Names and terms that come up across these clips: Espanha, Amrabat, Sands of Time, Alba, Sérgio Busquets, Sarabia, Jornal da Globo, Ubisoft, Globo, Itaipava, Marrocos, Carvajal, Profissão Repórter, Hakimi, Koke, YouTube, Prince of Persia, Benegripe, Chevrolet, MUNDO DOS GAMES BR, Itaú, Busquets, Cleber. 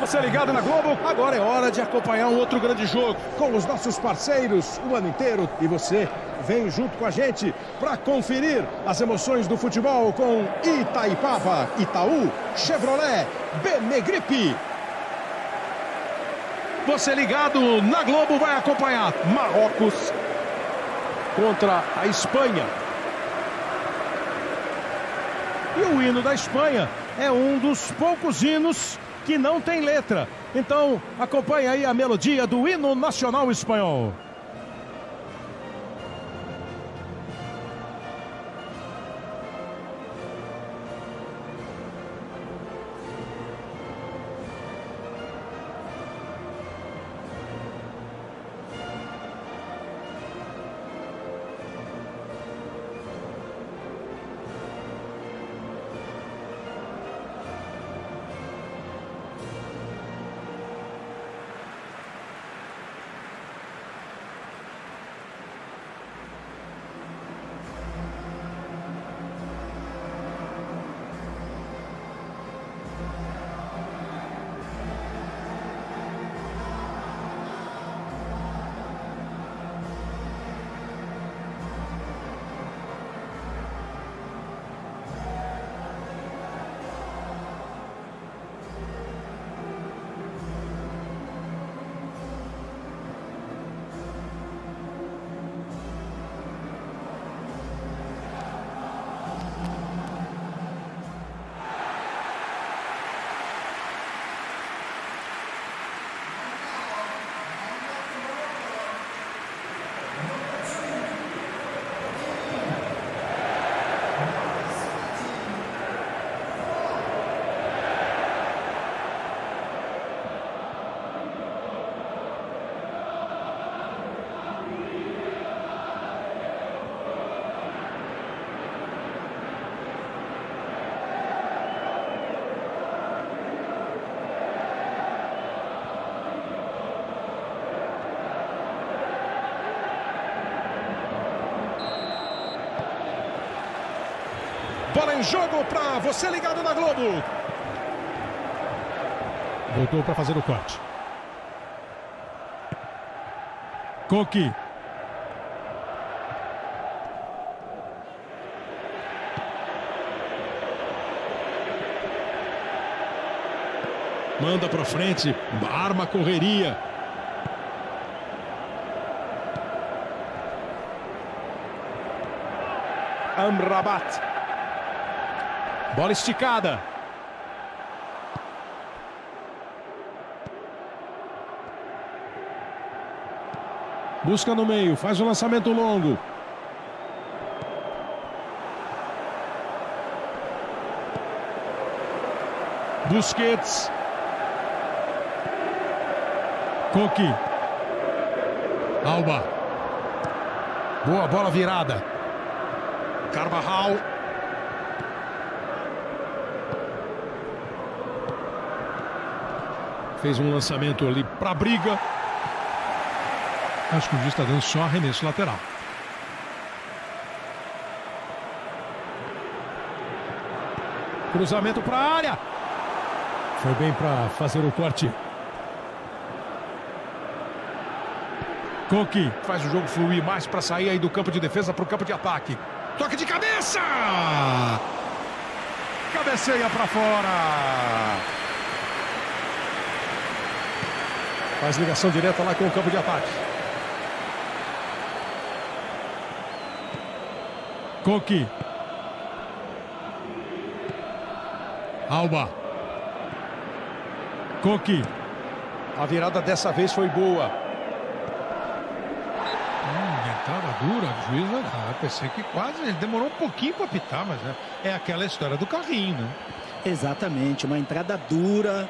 para você ligado na Globo. Agora é hora de acompanhar um outro grande jogo com os nossos parceiros o ano inteiro. E você vem junto com a gente para conferir as emoções do futebol com Itaipava, Itaú, Chevrolet, Benegripe. Você ligado na Globo vai acompanhar Marrocos contra a Espanha. E o hino da Espanha é um dos poucos hinos que não tem letra. Então acompanha aí a melodia do hino nacional espanhol. Bola em jogo para você ligado na Globo. Voltou para fazer o corte. Koke. Manda para frente, arma a correria. Amrabat. Bola esticada. Busca no meio, faz um lançamento longo. Busquets. Koke. Alba. Boa bola virada. Carvajal. Fez um lançamento ali para a briga. Acho que o juiz está dando só arremesso lateral. Cruzamento para a área. Foi bem para fazer o corte. Koke faz o jogo fluir mais para sair aí do campo de defesa para o campo de ataque. Toque de cabeça! Cabeceia para fora. Faz ligação direta lá com o campo de ataque. Koke. Alba. Koke. A virada dessa vez foi boa. Entrada dura, o juiz vai dar. Pensei que quase, ele demorou um pouquinho para apitar, mas é aquela história do carrinho, né? Exatamente, uma entrada dura.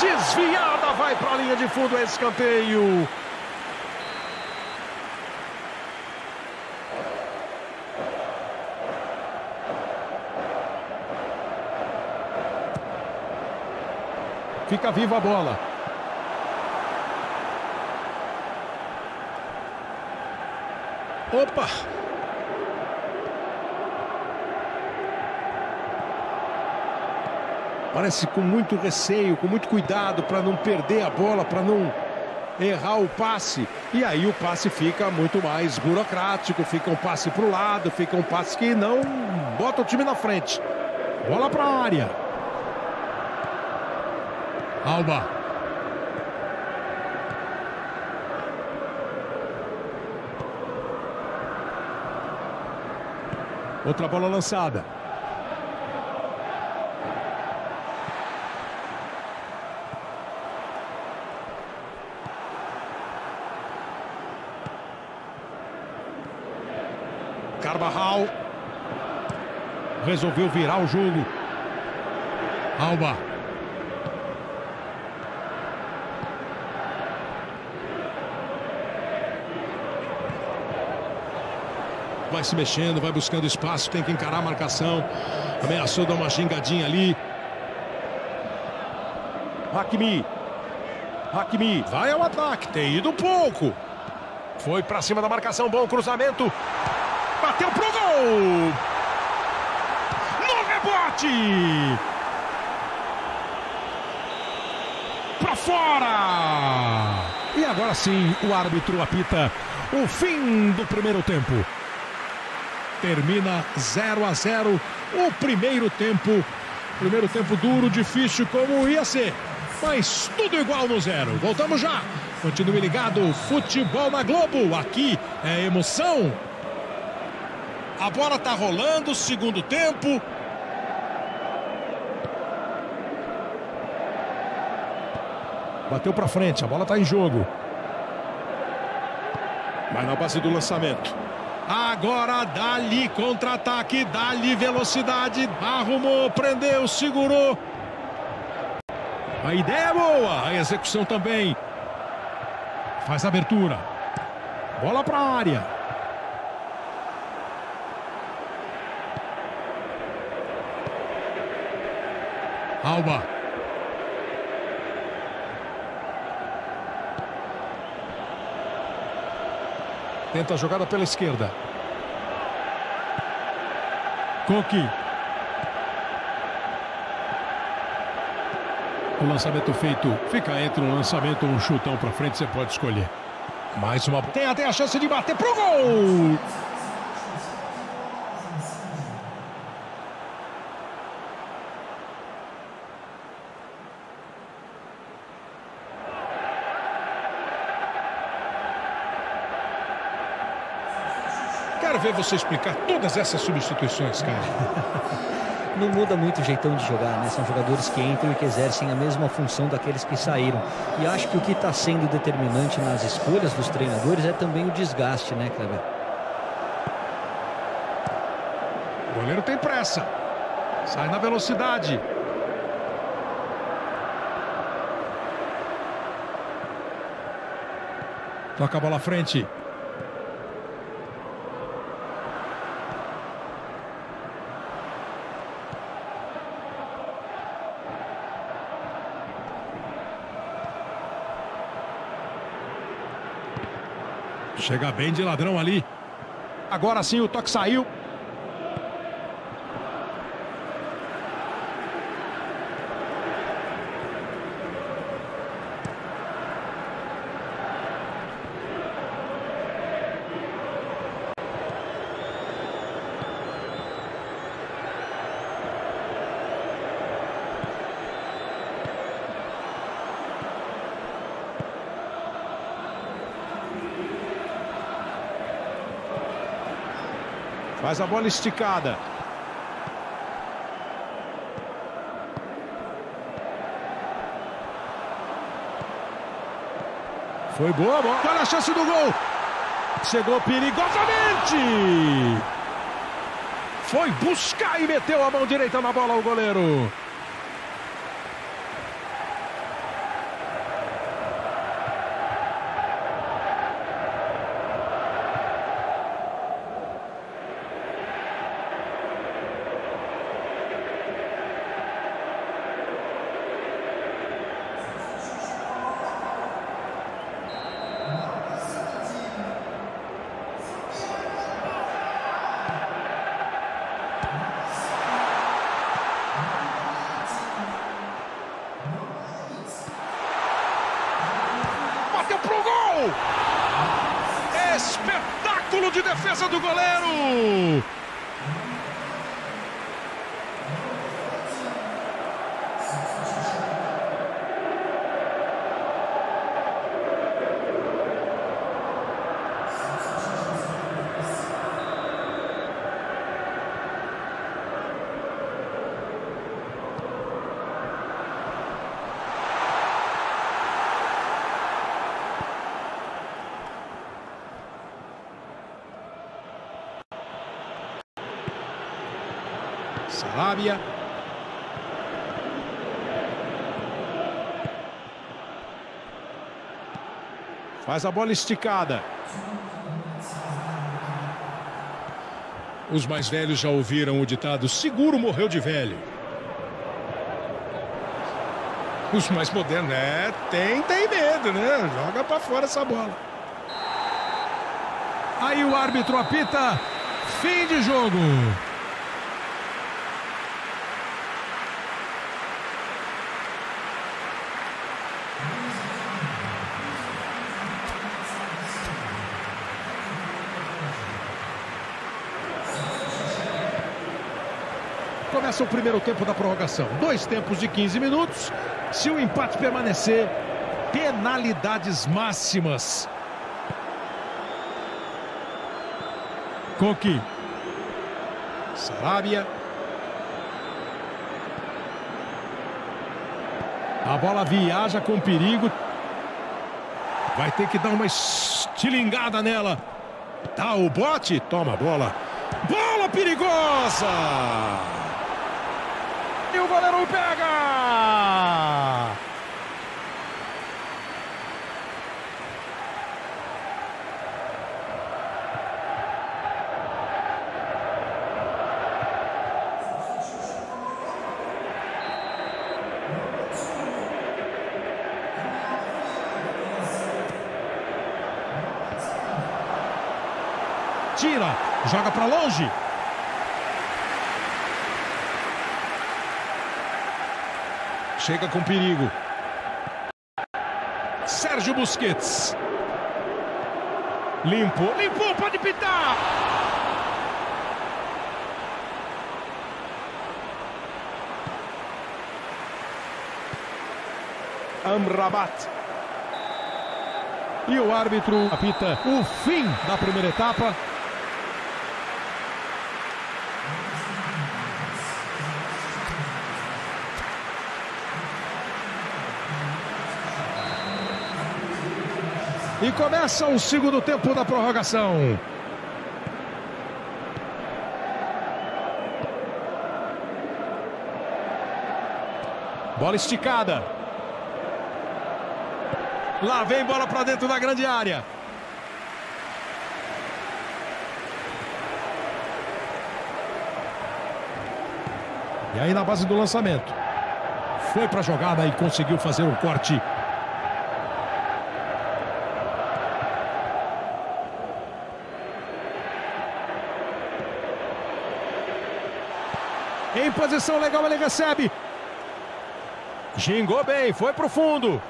Desviada, vai para a linha de fundo, escanteio. Fica viva a bola. Opa! Parece com muito receio, com muito cuidado para não perder a bola, para não errar o passe. E aí o passe fica muito mais burocrático, fica um passe para o lado, fica um passe que não bota o time na frente. Bola para a área. Alba. Outra bola lançada. Carvajal. Resolveu virar o jogo. Alba. Vai se mexendo, vai buscando espaço, tem que encarar a marcação. Ameaçou dar uma gingadinha ali. Hakimi. Hakimi vai ao ataque, tem ido pouco. Foi pra cima da marcação, bom cruzamento. Bateu pro gol! No rebote! Pra fora! E agora sim, o árbitro apita o fim do primeiro tempo. Termina 0 a 0 o primeiro tempo. Primeiro tempo duro, difícil como ia ser. Mas tudo igual no zero. Voltamos já. Continue ligado. Futebol na Globo. Aqui é emoção. A bola tá rolando. Segundo tempo. Bateu pra frente. A bola tá em jogo. Vai na base do lançamento. Agora dali contra-ataque, dali velocidade, arrumou, prendeu, segurou. A ideia é boa, a execução também. Faz a abertura. Bola para a área. Alba. Tenta a jogada pela esquerda. Koke. O lançamento feito. Fica entre um lançamento ou um chutão pra frente, você pode escolher. Mais uma. Tem até a chance de bater pro gol! Quero ver você explicar todas essas substituições, cara. Não muda muito o jeitão de jogar, né? São jogadores que entram e que exercem a mesma função daqueles que saíram. E acho que o que está sendo determinante nas escolhas dos treinadores é também o desgaste, né, Cleber? O goleiro tem pressa. Sai na velocidade. Toca a bola à frente. Chega bem de ladrão ali. Agora sim o toque saiu. Faz a bola esticada. Foi boa a bola. Olha a chance do gol. Chegou perigosamente. Foi buscar e meteu a mão direita na bola o goleiro. de defesa do goleiro. Sarabia. Faz a bola esticada. Os mais velhos já ouviram o ditado: seguro morreu de velho. Os mais modernos, né? Tem medo, né? Joga pra fora essa bola. Aí o árbitro apita. Fim de jogo. Começa o primeiro tempo da prorrogação. 2 tempos de 15 minutos. Se o empate permanecer, penalidades máximas. Koke. Sarabia. A bola viaja com perigo. Vai ter que dar uma estilingada nela. Dá o bote. Toma a bola. Bola perigosa! E o goleiro pega! Tira, joga pra longe. Chega com perigo. Sérgio Busquets. Limpou. Limpou, pode pintar. Amrabat. E o árbitro apita o fim da primeira etapa. E começa o segundo tempo da prorrogação. Bola esticada. Lá vem bola para dentro da grande área. E aí na base do lançamento. Foi para a jogada e conseguiu fazer um corte. Em posição legal, ele recebe. Gingou bem, foi pro fundo.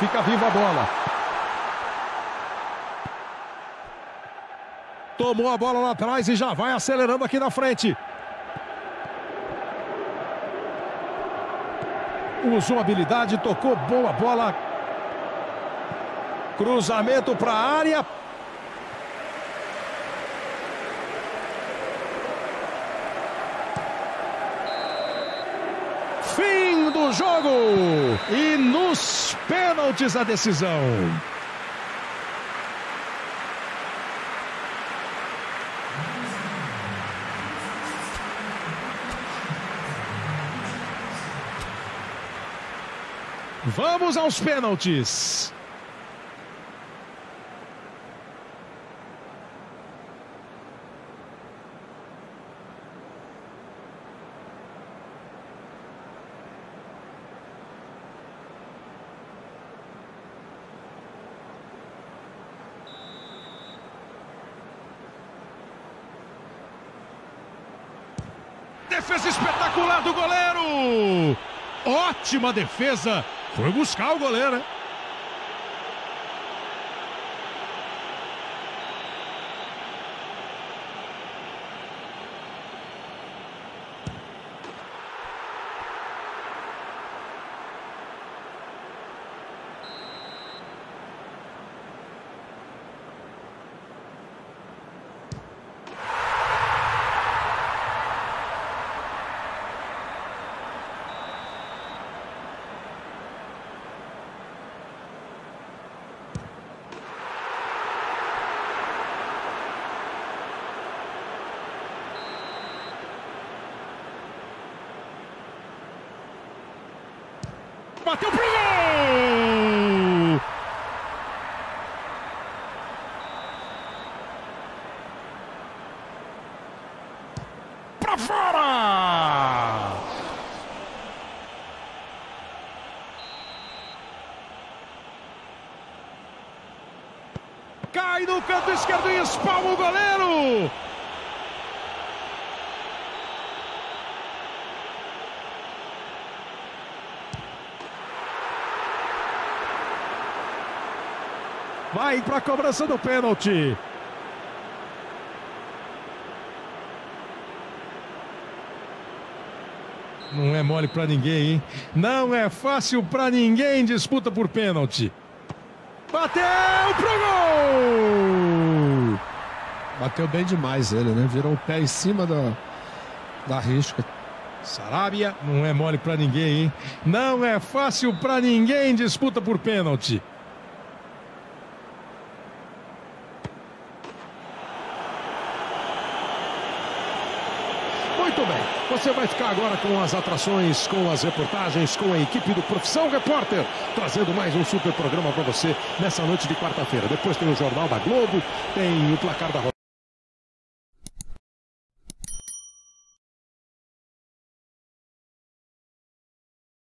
Fica viva a bola. Tomou a bola lá atrás e já vai acelerando aqui na frente. Usou habilidade, tocou boa bola. Cruzamento pra área. Fim do jogo e nos pênaltis a decisão. Vamos aos pênaltis. Defesa espetacular do goleiro. Ótima defesa. Foi buscar o goleiro, né? bateu pro gol! Pra fora! Cai no canto esquerdo e espalma o goleiro! Vai para a cobrança do pênalti. Não é mole para ninguém, hein? Não é fácil para ninguém. Disputa por pênalti. Bateu pro gol! Bateu bem demais ele, né? Virou o pé em cima da risca. Sarabia. Não é mole para ninguém, hein? Não é fácil para ninguém. Disputa por pênalti. Muito bem, você vai ficar agora com as atrações, com as reportagens, com a equipe do Profissão Repórter, trazendo mais um super programa para você nessa noite de quarta-feira. Depois tem o Jornal da Globo, tem o placar da rodada.